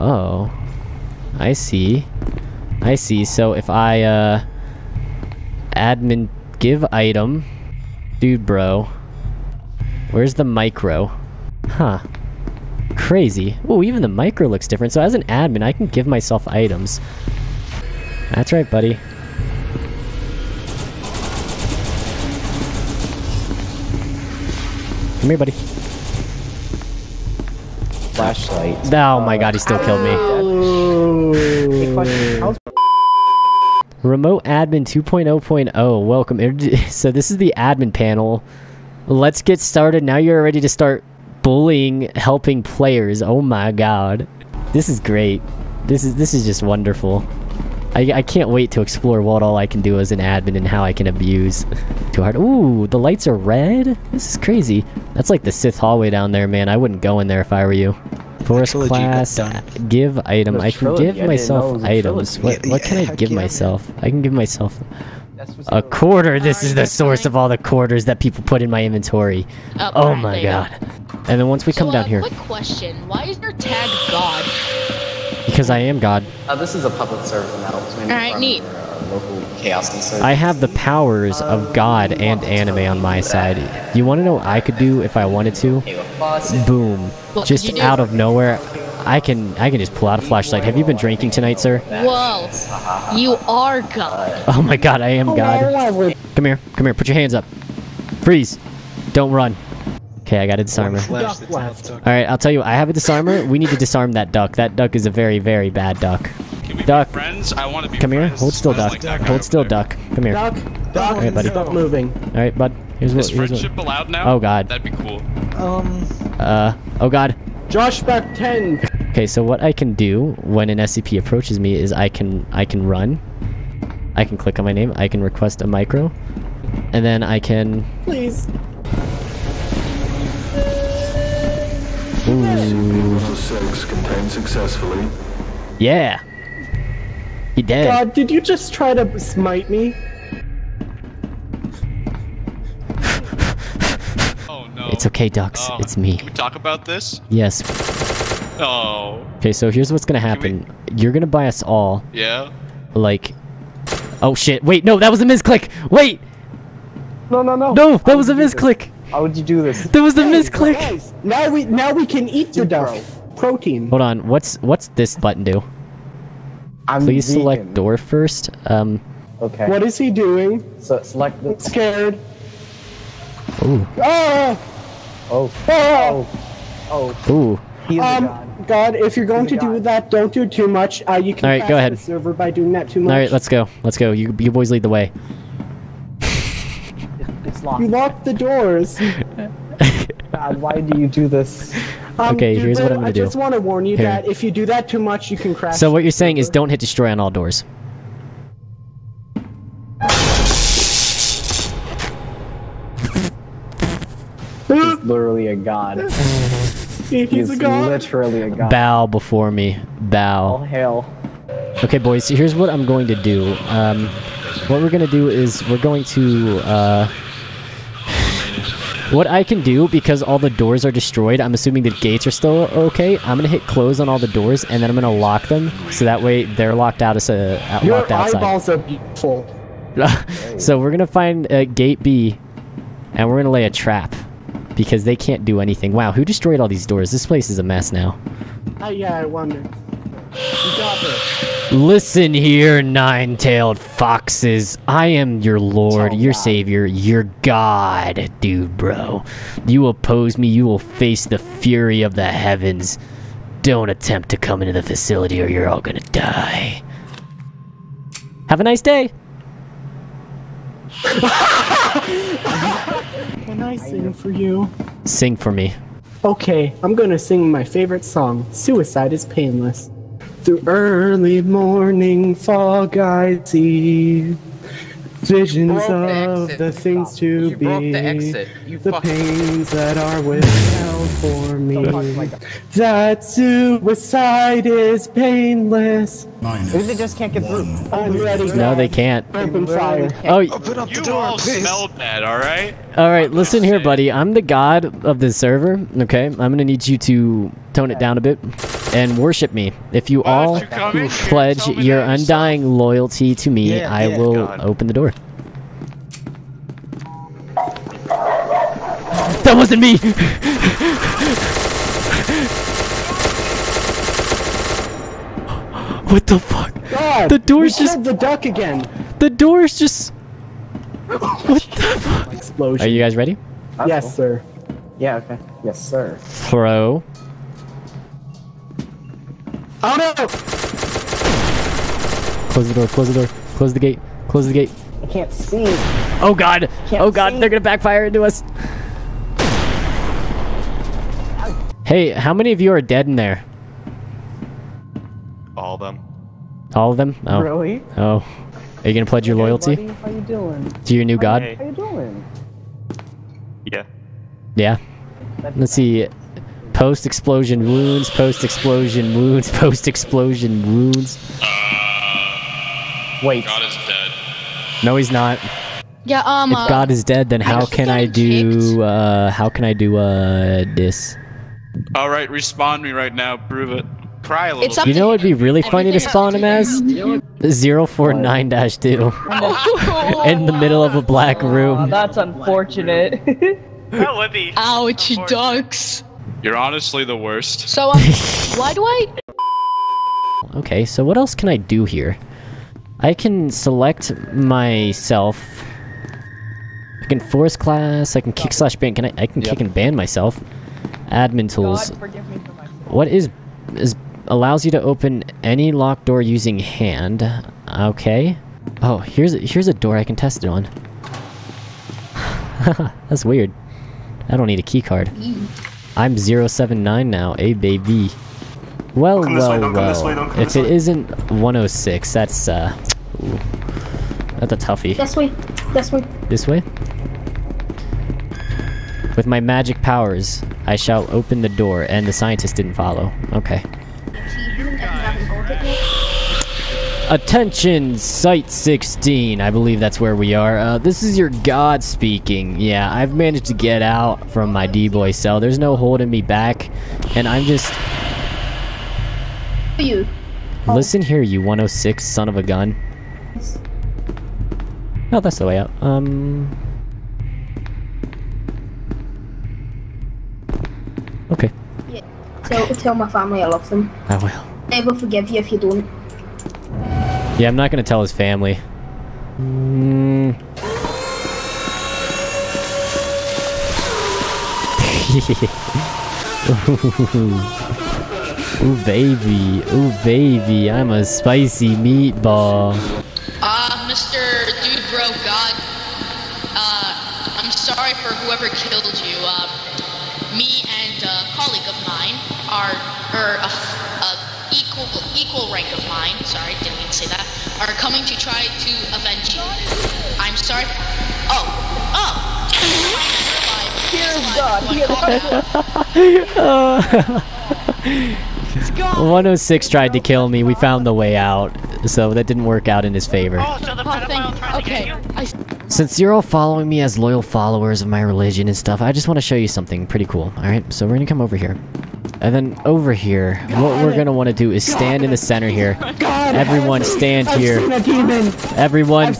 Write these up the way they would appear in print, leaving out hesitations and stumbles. Oh, I see. I see. So if I admin give item, dude, bro, where's the micro? Huh. Crazy. Ooh, even the micro looks different. So as an admin, I can give myself items. That's right, buddy. Come here, buddy. Flashlight. Oh my god, he still killed me. Remote admin 2.0.0. Welcome. So this is the admin panel. Let's get started. Now you're ready to start bullying helping players. Oh my god. This is great. This is just wonderful. I can't wait to explore what all I can do as an admin and how I can abuse. Too hard. Ooh, the lights are red? This is crazy. That's like the Sith hallway down there, man. I wouldn't go in there if I were you. Forest class, give item. I can give myself items. What can I give myself? I can give myself a quarter. This is the source of all the quarters that people put in my inventory. Oh my god. And then once we come down here... Quick question. Why is there tag God? Because I am God. This is a public service announcement. Alright, neat. Local Chaos Insurgency. I have the powers of God and anime on my side. You want to know what I could do if I wanted to? Boom. What just out of nowhere, I can just pull out a flashlight. Have you been drinking tonight, sir? Whoa. You are God. Oh my god, I am God. Come here. Come here. Put your hands up. Freeze. Don't run. Okay, I got a disarmer. Alright, I'll tell you what, I have a disarmer. We need to disarm that duck. That duck is a very, very bad duck. Can we duck. Be friends? I want to be come friends. Here. Hold still, duck. Like duck. Hold still, duck. Come here. Duck. Duck. All right, buddy. Stop moving. All right, bud. Here's what. Is friendship what... allowed now? Oh god. That'd be cool. Oh god. Josh back 10. Okay, so what I can do when an SCP approaches me is I can run. I can click on my name. I can request a micro, and then I can. Please. Ooh. SCP-046 contained successfully. Yeah. He did. God, did you just try to smite me? Oh no. It's okay, ducks. It's me. Can we talk about this? Yes. Oh. Okay, so here's what's gonna happen. You're gonna buy us all. Yeah. Like. Oh shit! Wait, no, that was a misclick. Wait. No. No, that was a misclick. How would you do this? There was a misclick. Guys, now we can eat the duck. Protein. Hold on. What's this button do? Please vegan. Select door first. Okay. What is he doing? So select. The... I'm scared. Ooh. Ah! Oh. Oh. Oh. Ooh. He's God, if you're going to do that, don't do too much. You can. All right, go ahead. The server by doing that too much. All right, let's go. Let's go. You boys lead the way. It's locked. You locked the doors. God, why do you do this? Okay, here's what I'm gonna do. I just want to warn you that if you do that too much, you can crash. So what you're saying is don't hit destroy on all doors. He's literally a god. He's a god. Literally a god. Bow before me. Bow. All hail. Okay, boys, so here's what I'm going to do. What we're gonna do is we're going to, what I can do, because all the doors are destroyed, I'm assuming the gates are still okay, I'm gonna hit close on all the doors, and then I'm gonna lock them, so that way they're locked out as a locked outside. Your eyeballs are beautiful. So we're gonna find gate B, and we're gonna lay a trap, because they can't do anything. Wow, who destroyed all these doors? This place is a mess now. Oh yeah, I wonder. You got this. Listen here, nine-tailed foxes. I am your lord, your savior, your god, dude, bro. You oppose me, you will face the fury of the heavens. Don't attempt to come into the facility or you're all gonna die. Have a nice day. Can I sing for you? Sing for me. Okay, I'm gonna sing my favorite song, Suicide is Painless. Through early morning fog I see visions of the things to be, the pains that are withheld for me, that suicide is painless. Maybe they just can't get through. I'm ready. No, they can't. Open fire. Oh, open up the door, all please. Smelled bad, alright? Alright, listen here, buddy. I'm the god of this server, okay? I'm gonna need you to tone it down a bit. and worship me. If you all pledge your undying loyalty to me, I will open the door. That wasn't me! What the fuck? God, the door's just the duck again. The door's just what the fuck? Explosion. Are you guys ready? Yes, sir. Yeah, okay. Yes, sir. Throw. Oh no! Close the door, close the door, close the gate, close the gate. I can't see. Oh god! Oh god, they're gonna backfire into us. Hey, how many of you are dead in there? All of them. All of them? Oh. Really? Oh. Are you gonna pledge your loyalty? Buddy, how you doing? To your new god? How you doing? Yeah. Yeah. Let's see. Post-explosion wounds, post-explosion wounds, post-explosion wounds. Wait. God is dead. No, he's not. Yeah, if God is dead, then how can I do, this? Alright, respawn me right now, prove it. Cry a little bit. You know it'd be really funny to spawn him as? 049-2. In the middle of a black room. Oh, that's unfortunate. Ouch, ducks. You're honestly the worst. So, why do I... Okay, so what else can I do here? I can select myself. I can force class, I can kick slash ban. Can I can kick and ban myself. Admin tools. God, forgive me for myself. What is allows you to open any locked door using hand. Okay. Oh, here's a door I can test it on. That's weird. I don't need a key card. I'm 079 now, hey baby. Well, well, if it isn't 106, that's ooh, that's a toughie. This way, this way. This way? With my magic powers, I shall open the door, and the scientist didn't follow. Okay. Attention, Site 16. I believe that's where we are. This is your god speaking. Yeah, I've managed to get out from my D-boy cell. There's no holding me back, and I'm just... You. Listen here, you 106 son of a gun. Oh, that's the way out. Okay. Yeah. Tell my family I love them. I will. They will forgive you if you don't. Yeah, I'm not gonna tell his family. ooh baby, I'm a spicy meatball. Mr. Dude Bro God, I'm sorry for whoever killed you. Me and a colleague of mine are, equal rank of mine, sorry, didn't mean to say that, are coming to try to avenge you. I'm sorry. Oh, oh! 106 tried to kill me, we found the way out, so that didn't work out in his favor. Since you're all following me as loyal followers of my religion and stuff, I just want to show you something pretty cool, alright? So we're gonna come over here. And then over here, what we're gonna want to do is stand in the center here. Everyone stand here. Everyone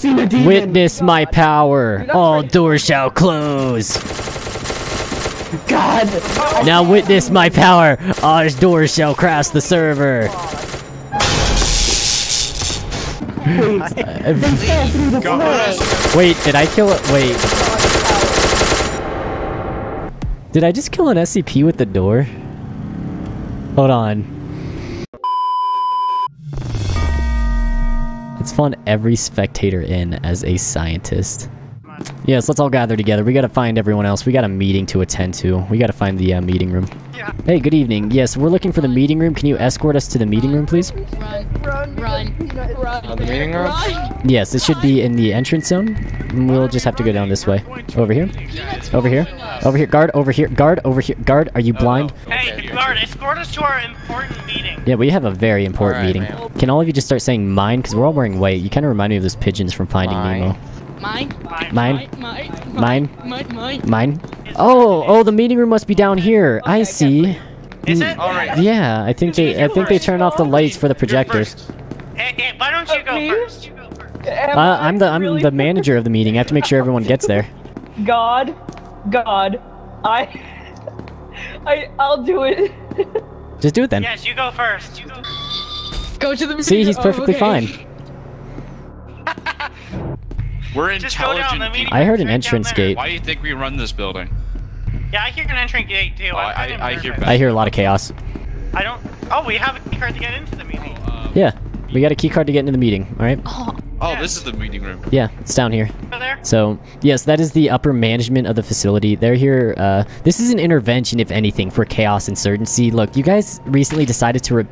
witness my power. All doors shall close. God. Now witness my power. All doors shall cross the server. Wait, did I kill it? Wait. Did I just kill an SCP with the door? Hold on. Let's spawn every spectator in as a scientist. Yes, let's all gather together. We gotta find everyone else. We got a meeting to attend to. We gotta find the meeting room. Yeah. Hey, good evening. Yes, we're looking for the meeting room. Can you escort us to the meeting room, please? Run. The meeting room? Yes, it should be in the entrance zone. We'll just have to go down this way. Over here. Over here. Over here. Guard, over here. Guard, over here. Guard, are you blind? Hey, guard, escort us to our important meeting. Yeah, we have a very important meeting. Man. Can all of you just start saying mine? Because we're all wearing white. You kind of remind me of those pigeons from Finding Nemo. Mine? Mine? Mine? Mine? Mine? Oh, the meeting room must be down here. I see. Is it? All right. Yeah, I think they turned off the lights for the projectors. Hey, why don't you go first? You go first. I'm the manager of the meeting. I have to make sure everyone gets there. God, I'll do it. Just do it then. Yes, you go first. You go first. Go to the meeting. See, he's perfectly fine. We're intelligent. I heard an entrance gate. Why do you think we run this building? Yeah, I hear an entrance gate too. I hear a lot of chaos. I don't. Oh, we have a key card to get into the meeting. Yeah, we got a key card to get into the meeting. All right. Oh, this is the meeting room. Yeah, it's down here. There? So yes, that is the upper management of the facility. They're here. This is an intervention, if anything, for Chaos Insurgency. Look, you guys recently decided to.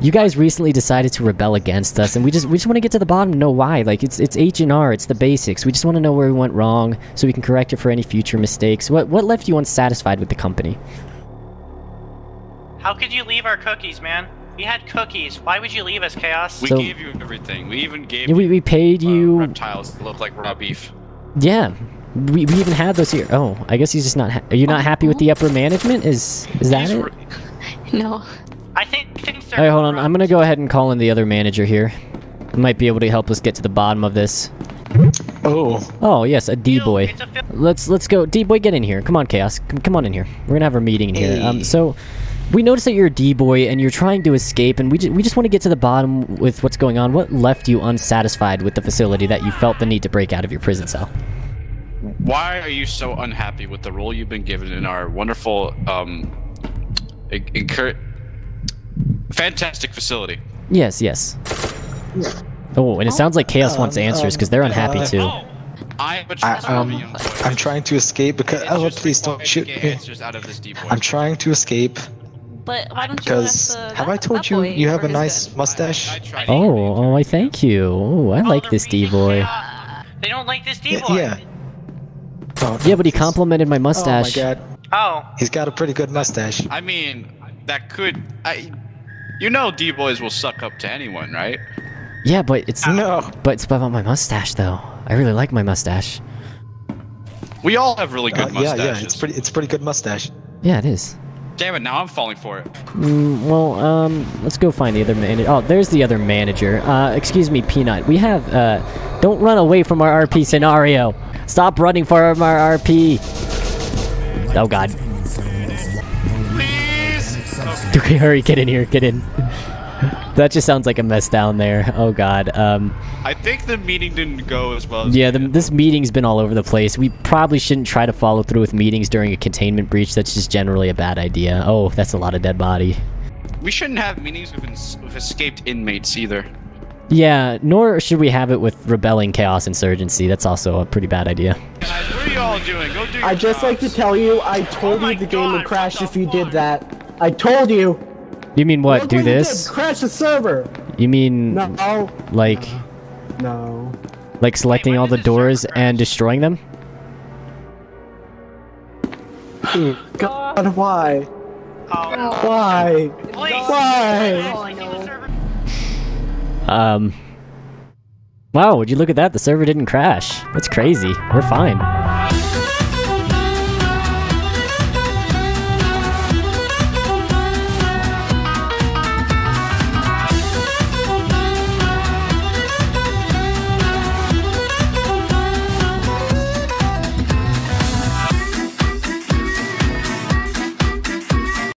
You guys recently decided to rebel against us, and we just want to get to the bottom and know why. Like, it's H&R, it's the basics. We just want to know where we went wrong, so we can correct it for any future mistakes. What left you unsatisfied with the company? How could you leave our cookies, man? We had cookies. Why would you leave us, Chaos? We gave you everything. We even gave you... We paid you... reptiles that look like raw beef. Yeah. We even had those here. Oh, I guess he's just not... Are you not happy with the upper management? Is that it? No. Alright, hold on. I'm gonna go ahead and call in the other manager here. He might be able to help us get to the bottom of this. Oh. Oh yes, a D-boy. Let's go. D-boy, get in here. Come on, Chaos. Come on in here. We're gonna have our meeting in here. So we noticed that you're a D-boy and you're trying to escape, and we just want to get to the bottom with what's going on. What left you unsatisfied with the facility that you felt the need to break out of your prison cell? Why are you so unhappy with the role you've been given in our wonderful fantastic facility? Yes. Oh, and it sounds like Chaos wants answers because they're unhappy too. I'm trying to escape because please don't shoot me. I'm trying to escape. But why don't you? Because have I told you you have a nice mustache? Oh, I thank you. Oh, I like this D-boy. They don't like this D-boy. Yeah. Yeah, but he complimented my mustache. Oh my god. Oh. He's got a pretty good mustache. I mean, that could You know, D-boys will suck up to anyone, right? Yeah, but it's about my mustache, though. I really like my mustache. We all have really good mustaches. Yeah, it's pretty good mustache. Yeah, it is. Damn it! Now I'm falling for it. Well, let's go find the other manager. Oh, there's the other manager. Excuse me, Peanut. We have don't run away from our RP scenario. Stop running from our RP. Oh God. Okay, hurry, get in here, get in. That just sounds like a mess down there. Oh god. I think the meeting didn't go as well as this meeting's been all over the place. We probably shouldn't try to follow through with meetings during a containment breach. That's just generally a bad idea. Oh, that's a lot of dead body. We shouldn't have meetings with escaped inmates either. Yeah, nor should we have it with rebelling Chaos Insurgency. That's also a pretty bad idea. Guys, what are you all doing? Go do your I'd just jobs. Like to tell you, I told you the game would crash if you did that. I told you. You mean what? Do this? Crash the server. You mean no? Like no. Like selecting all the doors and destroying them? God, why? Oh. Why? Why? Wow! Would you look at that? The server didn't crash. That's crazy. We're fine.